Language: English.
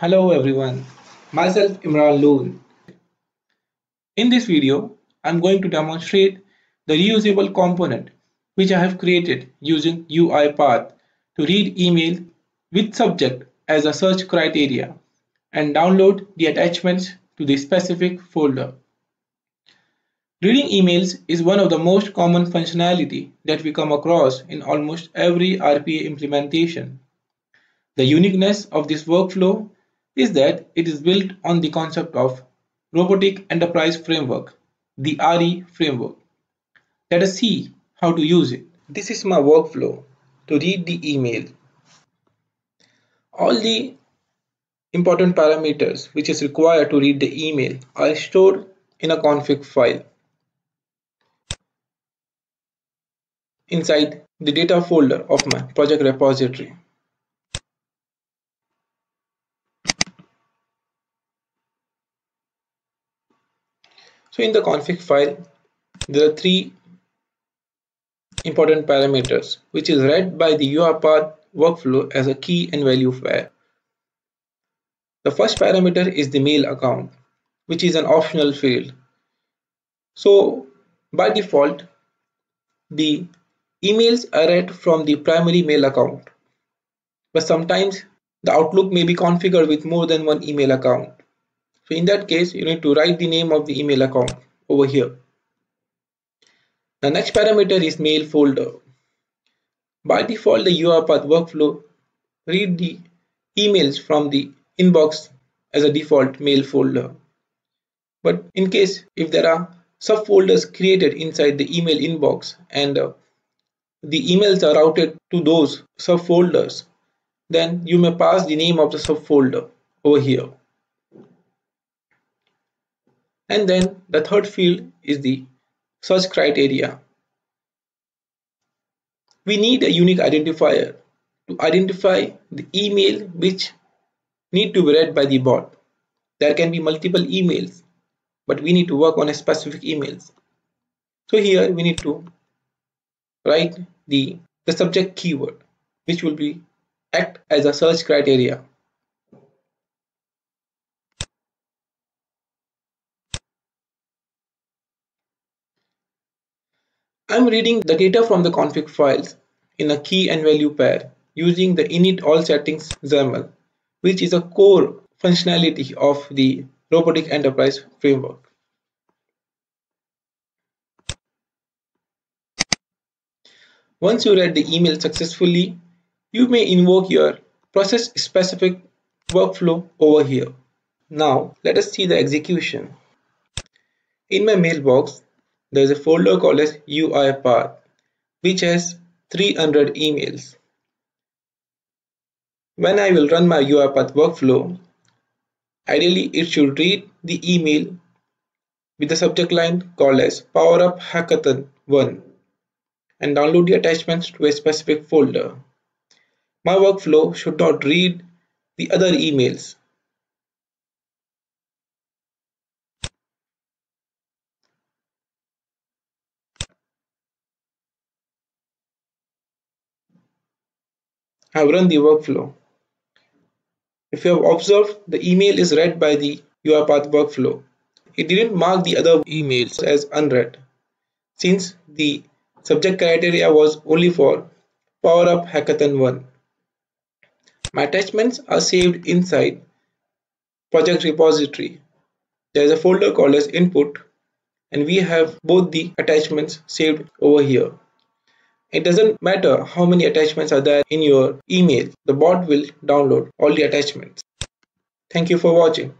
Hello everyone, myself Imran Lone. In this video, I'm going to demonstrate the reusable component which I have created using UiPath to read email with subject as a search criteria and download the attachments to the specific folder. Reading emails is one of the most common functionality that we come across in almost every RPA implementation. The uniqueness of this workflow is that it is built on the concept of Robotic Enterprise Framework, the RE framework. Let us see how to use it. This is my workflow to read the email. All the important parameters which is required to read the email are stored in a config file. Inside the data folder of my project repository. So in the config file, there are three important parameters which is read by the UiPath workflow as a key and value pair. The first parameter is the mail account, which is an optional field. So by default, the emails are read from the primary mail account, but sometimes the Outlook may be configured with more than one email account. So in that case, you need to write the name of the email account over here. The next parameter is mail folder. By default, the UiPath workflow reads the emails from the inbox as a default mail folder. But in case if there are subfolders created inside the email inbox and the emails are routed to those subfolders, then you may pass the name of the subfolder over here. And then the third field is the search criteria. We need a unique identifier to identify the email which need to be read by the bot. There can be multiple emails, but we need to work on a specific emails. So here we need to write the subject keyword, which will be act as a search criteria. I'm reading the data from the config files in a key and value pair using the init all settings XML, which is a core functionality of the Robotic Enterprise Framework. Once you read the email successfully, you may invoke your process-specific workflow over here. Now, let us see the execution. In my mailbox, there is a folder called as UiPath, which has 300 emails. When I will run my UiPath workflow, ideally it should read the email with the subject line called as PowerUp Hackathon 1. And download the attachments to a specific folder. My workflow should not read the other emails. I've run the workflow. If you have observed, the email is read by the UiPath workflow. It didn't mark the other emails as unread, since the subject criteria was only for PowerUp Hackathon 1. My attachments are saved inside project repository. There is a folder called as input, and we have both the attachments saved over here. It doesn't matter how many attachments are there in your email. The bot will download all the attachments. Thank you for watching.